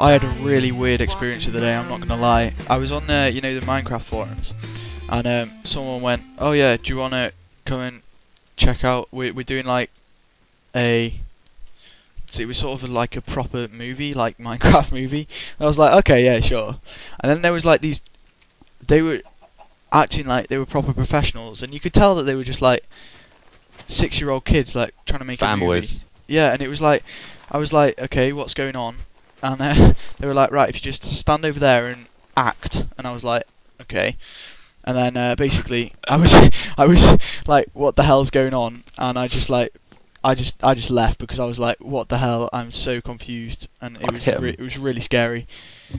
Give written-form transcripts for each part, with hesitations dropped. I had a really weird experience the other day, I'm not going to lie. I was on there, you know, the Minecraft forums, and someone went, oh yeah, do you want to come and check out, we're doing like a, so it was sort of like a proper movie, like Minecraft movie. And I was like, okay, yeah, sure. And then there was like these, they were acting like they were proper professionals, and you could tell that they were just like 6-year-old kids, like trying to make a movie. Yeah, and it was like, I was like, okay, what's going on? And they were like, right, if you just stand over there and act. And I was like, okay. And then basically, I was like, what the hell's going on? And I just left because I was like, what the hell? I'm so confused, and it was really scary.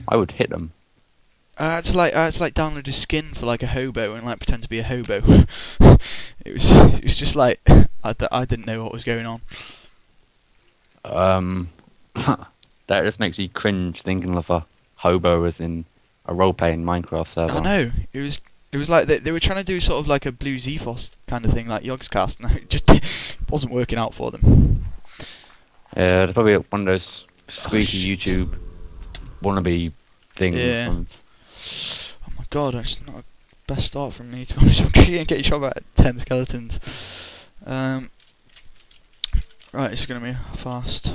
I would hit them. I had to like download a skin for like a hobo and like pretend to be a hobo. it was just like I didn't know what was going on. That just makes me cringe thinking of a hobo as in a role-playing Minecraft server. I know. It was like they were trying to do sort of like a Blue Z-Foss kind of thing, like Yogg's Cast, and it just wasn't working out for them. Yeah, they're probably one of those squeaky YouTube wannabe things. Yeah. Oh my god, that's not a best start from me, to be honest. I'm gonna get you shot about 10 skeletons. Right, it's gonna be fast.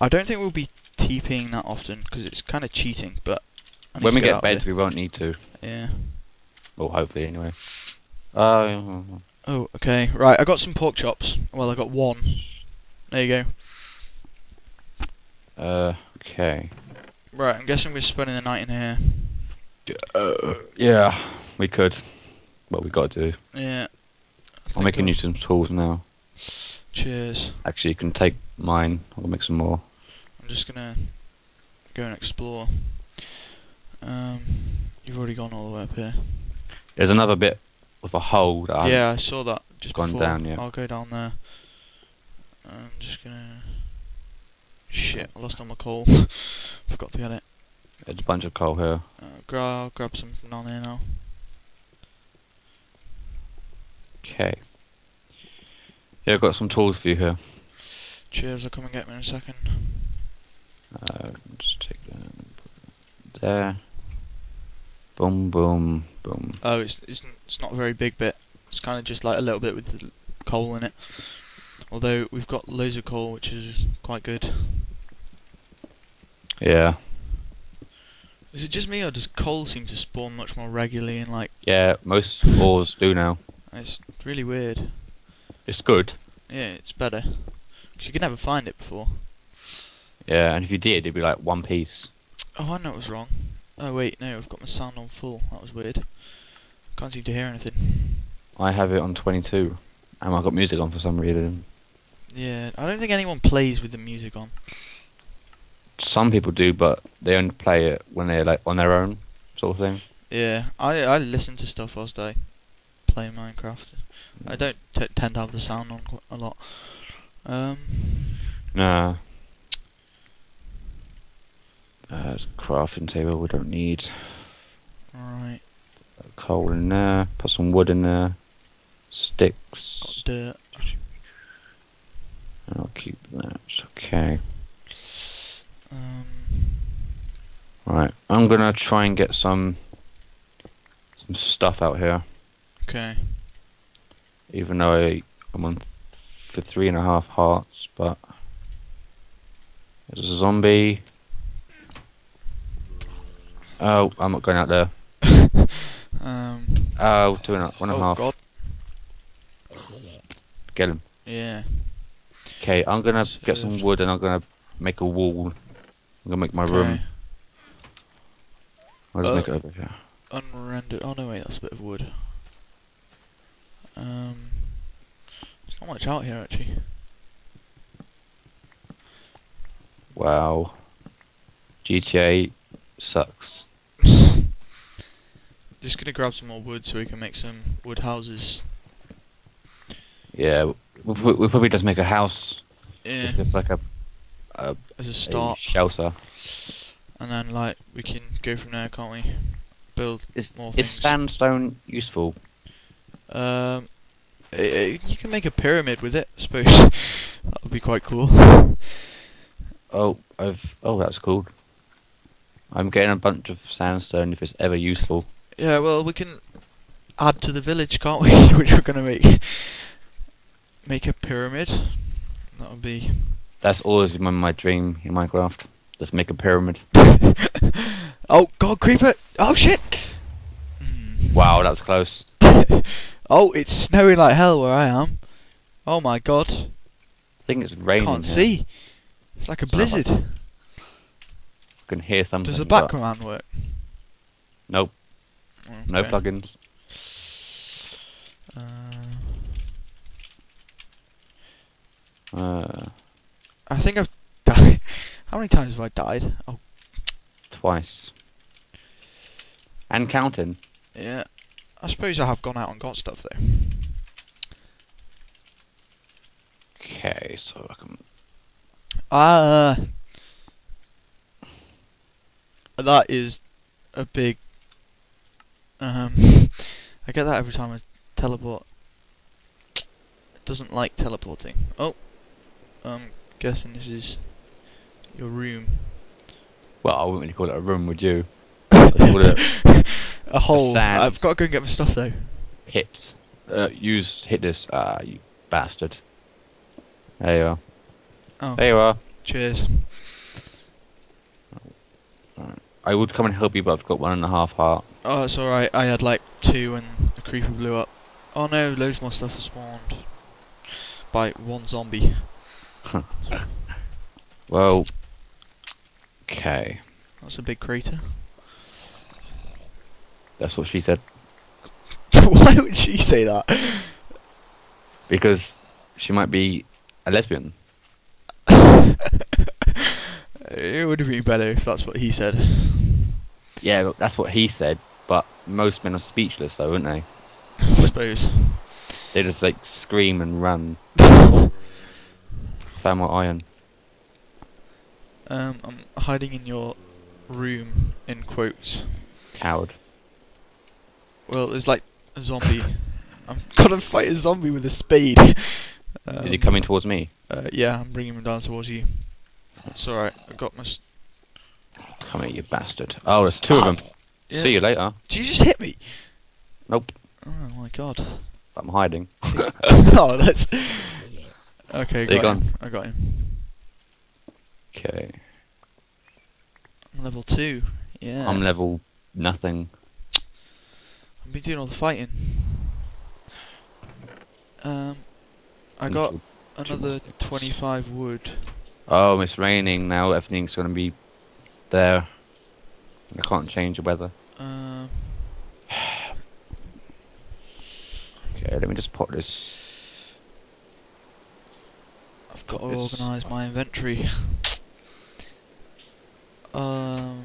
I don't think we'll be TPing that often because it's kind of cheating, but when we get beds, we won't need to. Yeah. Well, hopefully, anyway. Oh, okay. Right, I got some pork chops. Well, I got one. There you go. Okay. Right, I'm guessing we're spending the night in here. Yeah, we could. Well, we got to. Yeah. I'm making you some tools now. Cheers. Actually, you can take mine. I'll make some more. I'm just gonna go and explore. You've already gone all the way up here. There's another bit of a hole that I saw that just gone before. Down. Yeah, I'll go down there. I'm just gonna. Shit, I lost all my coal. Forgot to get it. There's a bunch of coal here. I'll grab some from down here now. Okay. Yeah, I've got some tools for you here. Cheers, I'll come and get me in a second. Just take that and put that there. Boom, boom, boom. Oh, it's not a very big bit. It's kind of just like a little bit with the coal in it. Although we've got loads of coal, which is quite good. Yeah. Is it just me, or does coal seem to spawn much more regularly in like? Yeah, most ores do now. It's really weird. It's good. Yeah, it's better. Cause you could never find it before. Yeah, and if you did, it'd be like one piece. Oh, I know it was wrong. Oh wait, no, I've got my sound on full. That was weird. Can't seem to hear anything. I have it on 22, and I've got music on for some reason. Yeah, I don't think anyone plays with the music on. Some people do, but they only play it when they're like on their own, sort of thing. Yeah, I listen to stuff whilst I play Minecraft. I don't tend to have the sound on quite a lot. Nah. There's a crafting table we don't need. Right. Coal in there. Put some wood in there. Sticks. Got dirt. I'll keep that. Okay. Right. I'm gonna try and get some stuff out here. Okay. Even though I'm on for 3.5 hearts, but there's a zombie. Oh, I'm not going out there. Oh, 1.5. Oh, God. Get him. Yeah. Okay, I'm going to get some wood and I'm going to make a wall. I'm going to make my room. I'll just make it over here. Unrendered. Oh, no, wait, that's a bit of wood. There's not much out here, actually. Wow. GTA sucks. Just gonna grab some more wood so we can make some wood houses. Yeah, we'll probably just make a house. Yeah. It's just like a start. A shelter. And then like we can go from there, can't we? Build more things. Is sandstone useful? You can make a pyramid with it, I suppose. That would be quite cool. Oh, that's cool. I'm getting a bunch of sandstone if it's ever useful. Yeah, well, we can add to the village, can't we? Which we're gonna make a pyramid. That would be. That's always been my dream in Minecraft. Just make a pyramid. Oh God, creeper! Oh shit! Wow, that was close. Oh, it's snowing like hell where I am. Oh my God! I think it's raining. I can't see. It's like a blizzard. I can hear something. Does the back command work? Nope. Okay. No plugins. I think I've died. How many times have I died? Oh, twice. And counting. Yeah. I suppose I have gone out and got stuff though. Okay, so I can. That is a big. I get that every time I teleport. It doesn't like teleporting. Oh. I'm guessing this is your room. Well, I wouldn't really call it a room, would you? I'd call it a hole. I've got to go and get my stuff though. Hit. Hit this. Ah, you bastard. There you are. Oh. There you are. Cheers. I would come and help you, but I've got 1.5 heart. Oh, that's alright. I had like 2 and the creeper blew up. Oh no, loads more stuff has spawned. By 1 zombie. Well, okay. That's a big crater. That's what she said. Why would she say that? Because she might be a lesbian. It would have been better if that's what he said. Yeah, that's what he said. But most men are speechless, though, aren't they? I suppose. They just like scream and run. Found my iron. I'm hiding in your room, in quotes. Coward. Well, there's like a zombie. I'm gonna fight a zombie with a spade. Is he coming towards me? Yeah, I'm bringing him down towards you. That's alright, I got my... Come here, you bastard. Oh, there's 2 of them. Yeah. See you later. Did you just hit me? Nope. Oh my God. I'm hiding. Oh, that's... Okay, got him. I got him. Okay. I'm level 2. Yeah. I'm level nothing. I've been doing all the fighting. I got another 25 wood. Oh, it's raining now. Everything's gonna be there. I can't change the weather. Okay, let me just pop this. I've got to organise my inventory. Okay.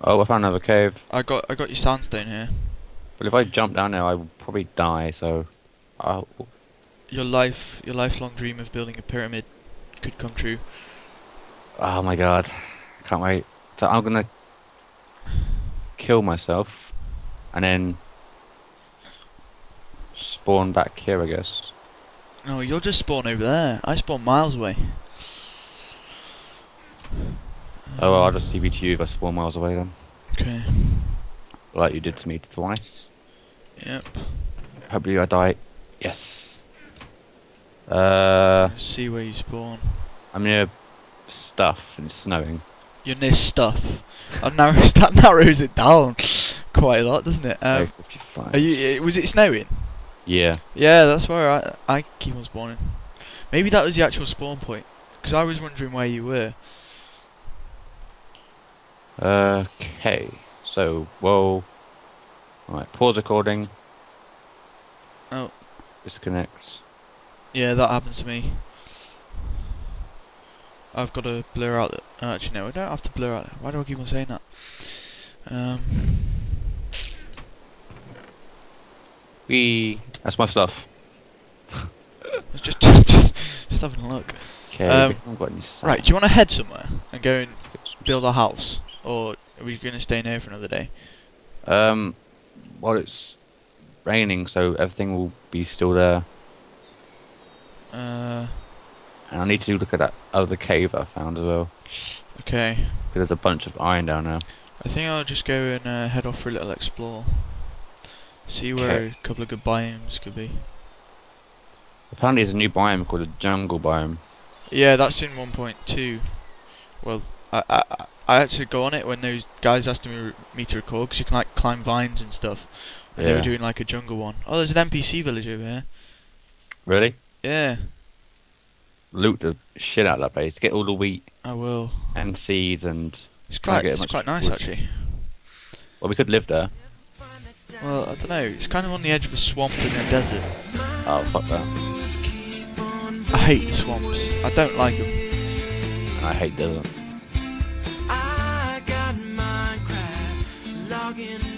Oh, I found another cave. I got your sandstone here. But if I jump down there, I will probably die. So, your lifelong dream of building a pyramid could come true. Oh my God, can't wait. So I'm gonna kill myself. And then spawn back here, I guess. No, you'll just spawn over there. I spawn miles away. Oh, well, I'll just TP to you if I spawn miles away then. Okay. Like you did to me twice. Yep. Hopefully I die. Yes. Let's see where you spawn. I'm near stuff and it's snowing. You're near stuff. That narrows it down quite a lot, doesn't it? Was it snowing? Yeah. Yeah, that's where I keep on spawning. Maybe that was the actual spawn point, because I was wondering where you were. Okay, so whoa. Alright, pause recording. Oh. Disconnects. Yeah, that happens to me. I've got to blur out the... Actually, no, I don't have to blur out... Why do I keep on saying that? That's my stuff. just having a look. Okay, right, do you want to head somewhere and go and build a house? Or are we going to stay in here for another day? Well, it's raining, so everything will be still there. And I need to look at that other cave I found as well. Okay. Because there's a bunch of iron down there. I think I'll just go and head off for a little explore. See where a couple of good biomes could be. Apparently there's a new biome called the jungle biome. Yeah, that's in 1.2. Well, I actually go on it when those guys asked me to record, because you can like climb vines and stuff. And they were doing like a jungle one. Oh, there's an NPC village over here. Really? Yeah. Loot the shit out of that place. Get all the wheat. I will. And seeds and... It's quite nice actually. Well, we could live there. Well, I don't know. It's kind of on the edge of a swamp in a desert. Oh, fuck that. I hate the swamps. I don't like them. And I hate deserts. I got Minecraft logging.